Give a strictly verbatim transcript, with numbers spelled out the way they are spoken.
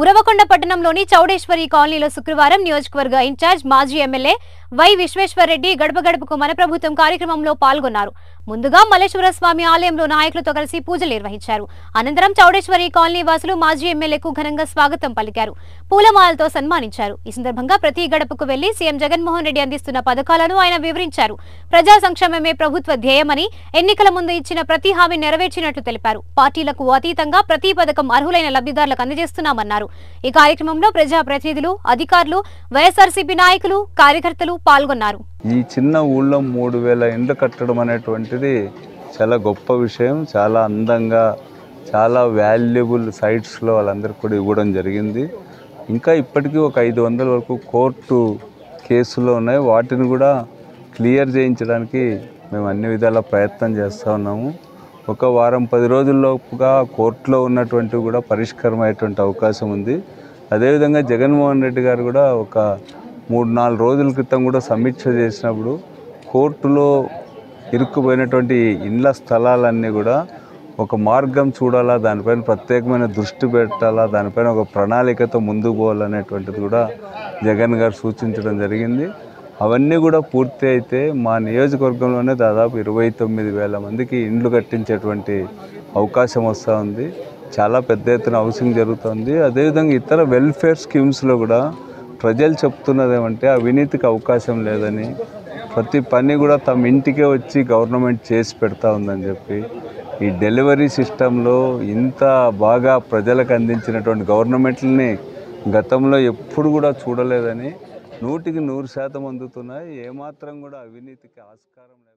ఉరవకొండ పట్టణంలోని చౌడేశ్వరి కాలనీలో శుక్రవారం నియోజకవర్గ ఇన్ఛార్జ్ మాజీ ఎమ్మెల్యే వై విశ్వేశ్వర్ రెడ్డి గడప గడపకు మన ప్రభుత్వం కార్యక్రమంలో పాల్గొన్నారు. ముందుగా మల్లేశ్వర స్వామి ఆలయంలో నాయకులతో కలిసి పూజలు నిర్వహించారు. అనంతరం చౌడేశ్వరి కాలనీ వాసులు మాజీ ఎమ్మెల్యేకు ఘనంగా స్వాగతం పలికారు, పూలమాలతో సన్మానించారు. ఈ సందర్భంగా ప్రతి గడపకు వెళ్లి సీఎం జగన్మోహన్ రెడ్డి అందిస్తున్న పథకాలను ఆయన వివరించారు. ప్రజా సంక్షేమమే ప్రభుత్వ ధ్యేయమని, ఎన్నికల ముందు ఇచ్చిన ప్రతి హామీ నెరవేర్చినట్లు తెలిపారు. పార్టీలకు అతీతంగా ప్రతి పథకం అర్హులైన లబ్ధిదారులకు అందజేస్తున్నామన్నారు. ఈ కార్యక్రమంలో ప్రజా ప్రతినిధులు, అధికారులు, వైఎస్ఆర్సీపీ నాయకులు, కార్యకర్తలు పాల్గొన్నారు. ఈ చిన్న ఊళ్ళో మూడు వేల ఇండ్లు కట్టడం అనేటువంటిది చాలా గొప్ప విషయం. చాలా అందంగా, చాలా వాల్యుబుల్ సైట్స్లో వాళ్ళందరికీ కూడా ఇవ్వడం జరిగింది. ఇంకా ఇప్పటికీ ఒక ఐదు వందల వరకు కోర్టు కేసులు ఉన్నాయి. వాటిని కూడా క్లియర్ చేయించడానికి మేము అన్ని విధాల ప్రయత్నం చేస్తూ ఉన్నాము. ఒక వారం పది రోజుల్లోపుగా కోర్టులో ఉన్నటువంటివి కూడా పరిష్కారం అయ్యేటువంటి అవకాశం ఉంది. అదేవిధంగా జగన్మోహన్ రెడ్డి గారు కూడా ఒక మూడు నాలుగు రోజుల క్రితం కూడా సమీక్ష చేసినప్పుడు కోర్టులో ఇరుక్కుపోయినటువంటి ఇండ్ల స్థలాలన్నీ కూడా ఒక మార్గం చూడాలా, దానిపైన ప్రత్యేకమైన దృష్టి పెట్టాలా, దానిపైన ఒక ప్రణాళికతో ముందుకు పోవాలనేటువంటిది కూడా జగన్ గారు సూచించడం జరిగింది. అవన్నీ కూడా పూర్తి అయితే మా నియోజకవర్గంలోనే దాదాపు ఇరవై తొమ్మిది వేల మందికి ఇండ్లు కట్టించేటువంటి అవకాశం వస్తూ ఉంది. చాలా పెద్ద ఎత్తున హౌసింగ్ జరుగుతుంది. అదేవిధంగా ఇతర వెల్ఫేర్ స్కీమ్స్లో కూడా ప్రజలు చెప్తున్నది ఏమంటే అవినీతికి అవకాశం లేదని, ప్రతి పని కూడా తమ ఇంటికే వచ్చి గవర్నమెంట్ చేసి పెడతా ఉందని చెప్పి, ఈ డెలివరీ సిస్టంలో ఇంత బాగా ప్రజలకు అందించినటువంటి గవర్నమెంట్లని గతంలో ఎప్పుడు కూడా చూడలేదని, నూటికి నూరు శాతం అందుతున్నాయి. ఏమాత్రం కూడా అవినీతికి ఆస్కారం లేదు.